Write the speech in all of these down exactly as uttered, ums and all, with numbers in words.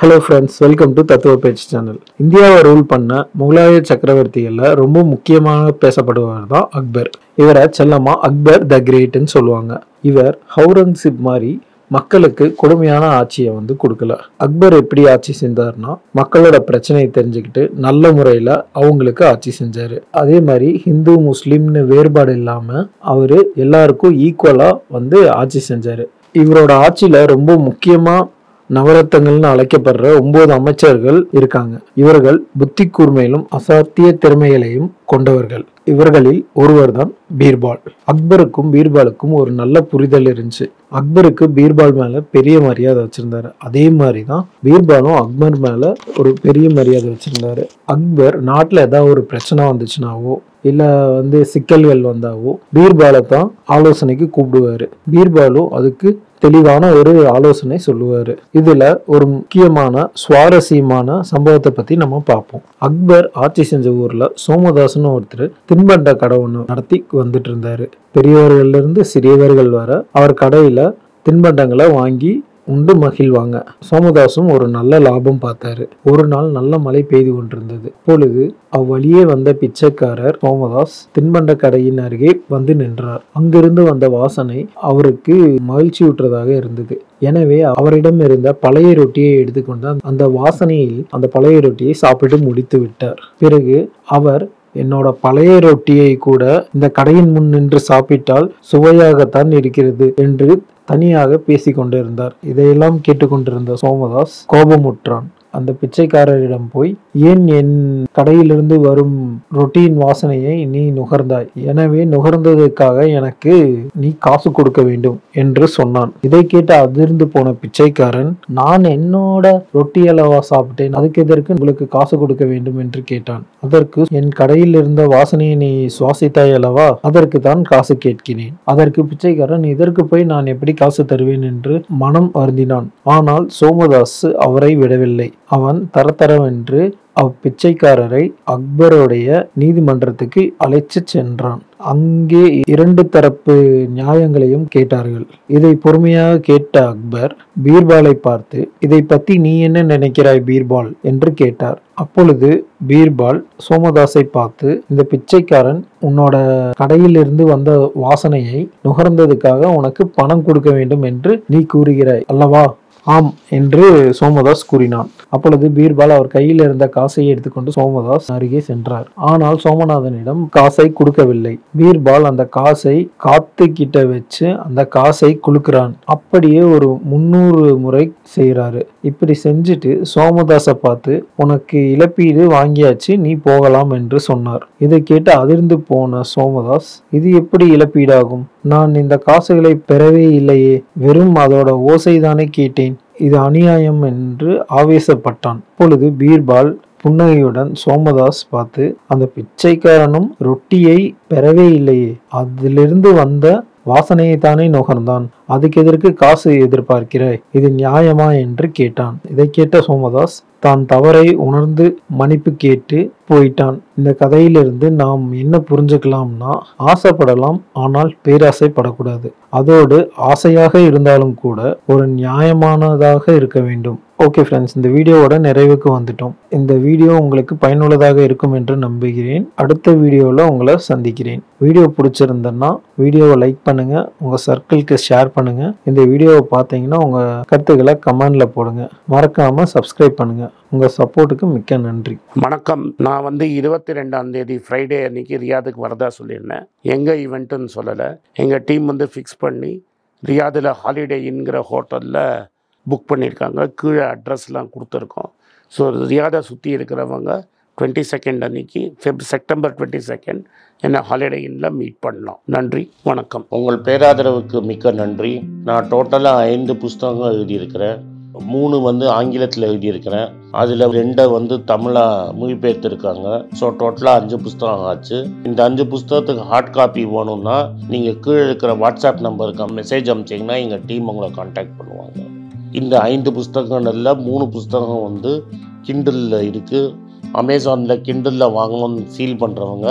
Hello friends, welcome to Tatwa Page channel. India rule panna Mughalaya Chakravartiyalla romba mukkiyamaga pesapaduvaru da Akbar. Ivara chellama Akbar the Great nu solluvaanga. Ivar Aurangzeb mari மக்களுக்கு கொடுமையான ஆட்சியை வந்து கொடுக்கல. அக்பர் எப்படி ஆட்சி செஞ்சார்னா மக்களோட பிரச்சனையை தெரிஞ்சிக்கிட்டு நல்ல முறையில அவங்களுக்கு ஆட்சி செஞ்சாரு. அதே மாதிரி இந்து முஸ்லிம்னு வேறுபாடு இல்லாம அவரு எல்லாருக்கும் ஈக்குவலா வந்து ஆட்சி செஞ்சாரு. இவரோட ஆட்சியில ரொம்ப முக்கியமா நவரத்தங்கள்னு அழைக்கப்படுற ஒன்பது அமைச்சர்கள் இருக்காங்க. இவர்கள் புத்தி கூர்மையிலும் அசாத்திய திறமைகளையும் கொண்டவர்கள். இவர்களில் ஒருவர் தான் பீர்பால். அக்பருக்கும் பீர்பாலுக்கும் ஒரு நல்ல புரிதல் இருந்துச்சு. அக்பருக்கு பீர்பால் மேல பெரிய மரியாதை வச்சிருந்தாரு. அதே மாதிரி தான் பீர்பாலும் அக்பர் மேல ஒரு பெரிய மரியாதை வச்சிருந்தாரு. அக்பர் நாட்டுல ஏதாவது ஒரு பிரச்சனை வந்துச்சுனாவோ இல்ல வந்து சிக்கல்கள் வந்தாவோ பீர்பாலை தான் ஆலோசனைக்கு கூப்பிடுவாரு. பீர்பாலும் அதுக்கு தெளிவான ஒரு ஆலோசனை சொல்லுவாரு. இதுல ஒரு முக்கியமான சுவாரஸ்யமான சம்பவத்தை பத்தி நம்ம பார்ப்போம். அக்பர் ஆட்சி செஞ்ச ஊர்ல சோமதாஸ்னு ஒருத்தர் தின்பண்ட கடை ஒன்று நடத்தி வந்துட்டு இருந்தாரு. பெரியவர்கள்ல இருந்து சிறியவர்கள் வர அவர் கடையில தின்பண்டங்களை வாங்கி உண்டு மகிழ்வாங்க. சோமதாசும் ஒரு நல்ல லாபம் பார்த்தாரு. ஒரு நாள் நல்ல மழை பெய்து கொண்டிருந்தது. அப்பொழுது அவ்வழியே வந்த பிச்சைக்காரர் சோமதாஸ் தின்பண்ட கடையின் அருகே வந்து நின்றார். அங்கிருந்து வந்த வாசனை அவருக்கு மகிழ்ச்சி ஊற்றதாக இருந்தது. எனவே அவரிடம் இருந்த பழைய ரொட்டியை எடுத்துக்கொண்டு அந்த வாசனையில் அந்த பழைய ரொட்டியை சாப்பிட்டு முடித்து விட்டார். பிறகு அவர் என்னோட பழைய ரொட்டியை கூட இந்த கடையின் முன் நின்று சாப்பிட்டால் சுவையாகத்தான் இருக்கிறது என்று தனியாக பேசி கொண்டிருந்தார். இதையெல்லாம் கேட்டுக்கொண்டிருந்த சோமதாஸ் கோபமுற்றான். அந்த பிச்சைக்காரரிடம் போய், ஏன் என் கடையிலிருந்து வரும் ரொட்டியின் வாசனையை நீ நுகர்ந்தாய், எனவே நுகர்ந்ததற்காக எனக்கு நீ காசு கொடுக்க வேண்டும் என்று சொன்னான். இதை கேட்டு அதிர்ந்து போன பிச்சைக்காரன், நான் என்னோட ரொட்டி அளவா சாப்பிட்டேன், அதுக்கு எதற்கு உங்களுக்கு காசு கொடுக்க வேண்டும் என்று கேட்டான். அதற்கு, என் கடையில் இருந்த வாசனையை நீ சுவாசித்தாய் அளவா, அதற்கு தான் காசு கேட்கிறேன். அதற்கு பிச்சைக்காரன், இதற்கு போய் நான் எப்படி காசு தருவேன் என்று மனம் வருந்தினான். ஆனால் சோமதாஸ் அவரை விடவில்லை. அவன் தரத்தரவென்று அப்பிச்சைக்காரரை அக்பருடைய நீதிமன்றத்துக்கு அழைத்து சென்றான். அங்கே இரண்டு தரப்பு நியாயங்களையும் கேட்டார்கள். இதை பொறுமையாக கேட்ட அக்பர் பீர்பாலை பார்த்து, இதை பத்தி நீ என்ன நினைக்கிறாய் பீர்பால் என்று கேட்டார். அப்பொழுது பீர்பால் சோமதாஸை பார்த்து, இந்த பிச்சைக்காரன் உன்னோட கடையிலிருந்து வந்த வாசனையை நுகர்ந்ததுக்காக உனக்கு பணம் கொடுக்க வேண்டும் என்று நீ கூறுகிறாய் அல்லவா, ஆம் என்று சோமதாஸ் கூறினான். அப்பொழுது பீர்பால் அவர் கையில் இருந்த காசை எடுத்துக்கொண்டு சோமதாஸ் அருகே சென்றார். ஆனால் சோமநாதனிடம் காசை கொடுக்கவில்லை. பீர்பால் அந்த காசை காத்து கிட்ட வச்சு அந்த காசை குலுக்குறான். அப்படியே ஒரு முன்னூறு முறை செய்யறாரு. இப்படி செஞ்சுட்டு சோமதாஸை பார்த்து, உனக்கு இழப்பீடு வாங்கியாச்சு, நீ போகலாம் என்று சொன்னார். இதை கேட்டு அதிர்ந்து போன சோமதாஸ், இது எப்படி இழப்பீடாகும், நான் இந்த காசுகளை பெறவே இல்லையே, வெறும் அதோட ஓசைதானே கேட்டேன், இது அநியாயம் என்று ஆவேசப்பட்டான். அப்பொழுது பீர்பால் புன்னகையுடன் சோமதாஸ் பார்த்து, அந்த பிச்சைக்காரனும் ரொட்டியை பெறவே இல்லையே, அதிலிருந்து வந்த வாசனையை தானே நுகர்ந்தான், அதுக்கு எதற்கு காசு எதிர்பார்க்கிறாய், இது நியாயமா என்று கேட்டான். இதை கேட்ட சோமதாஸ் தான் தவறை உணர்ந்து மன்னிப்பு கேட்டு போயிட்டான். இந்த கதையிலிருந்து நாம் என்ன புரிஞ்சுக்கலாம்னா, ஆசைப்படலாம், ஆனால் பேராசைப்படக்கூடாது. அதோடு ஆசையாக இருந்தாலும் கூட ஒரு நியாயமானதாக இருக்க வேண்டும். ஓகே ஃப்ரெண்ட்ஸ், இந்த வீடியோவோட நிறைவுக்கு வந்துட்டோம். இந்த வீடியோ உங்களுக்கு பயனுள்ளதாக இருக்கும் என்று நம்புகிறேன். அடுத்த வீடியோவில் உங்களை சந்திக்கிறேன். வீடியோ பிடிச்சிருந்தேன்னா வீடியோவை லைக் பண்ணுங்கள், உங்கள் சர்க்கிள்க்கு ஷேர் பண்ணுங்கள். இந்த வீடியோவை பார்த்தீங்கன்னா உங்கள் கருத்துக்களை கமெண்டில் போடுங்க. மறக்காமல் சப்ஸ்கிரைப் பண்ணுங்கள். உங்கள் சப்போர்ட்டுக்கு மிக்க நன்றி. வணக்கம். நான் வந்து இருபத்தி ரெண்டாம் தேதி ஃப்ரைடே அன்றைக்கி ரியாதுக்கு வரதா சொல்லியிருந்தேன். எங்கள் ஈவெண்ட்டுன்னு சொல்லலை. எங்கள் டீம் வந்து ஃபிக்ஸ் பண்ணி ரியாதில் ஹாலிடே இன்கிற ஹோட்டலில் புக் பண்ணியிருக்காங்க. கீழே அட்ரஸ்லாம் கொடுத்துருக்கோம். ஸோ ரியாதை சுற்றி இருக்கிறவங்க டுவெண்ட்டி செகண்ட் அன்றைக்கி ஃபெப் செப்டம்பர் டுவெண்ட்டி செகண்ட் என்னை ஹாலிடே இன்னில் மீட் பண்ணலாம். நன்றி, வணக்கம். உங்கள் பேராதரவுக்கு மிக்க நன்றி. நான் டோட்டலாக ஐந்து புஸ்தகங்கள் எழுதியிருக்கிறேன். மூணு வந்து ஆங்கிலத்தில் எழுதியிருக்கிறேன். அதில் ரெண்டை வந்து தமிழாக மொழிபெயர்த்துருக்காங்க. ஸோ டோட்டலாக அஞ்சு புஸ்தகம் ஆச்சு. இந்த அஞ்சு புஸ்தகத்துக்கு ஹார்ட் காப்பி வேணும்னா நீங்கள் கீழே இருக்கிற வாட்ஸ்அப் நம்பருக்கு மெசேஜ் அனுப்பிச்சிங்கன்னா எங்கள் டீம் உங்களை கான்டாக்ட் பண்ணுவாங்க. இந்த ஐந்து புஸ்தகங்கள்ல மூணு புஸ்தகம் வந்து கிண்டலில் இருக்குது. அமேசானில் கிண்டலில் வாங்கணும்னு ஃபீல் பண்ணுறவங்க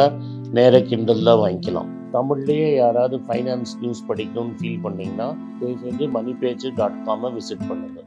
நேராக கிண்டலில் வாங்கிக்கலாம். தமிழ்லேயே யாராவது ஃபைனான்ஸ் நியூஸ் படிக்கணும்னு ஃபீல் பண்ணிங்கன்னா தயவு செஞ்சு மணி பேஜ் டாட் காமை விசிட் பண்ணுங்கள்.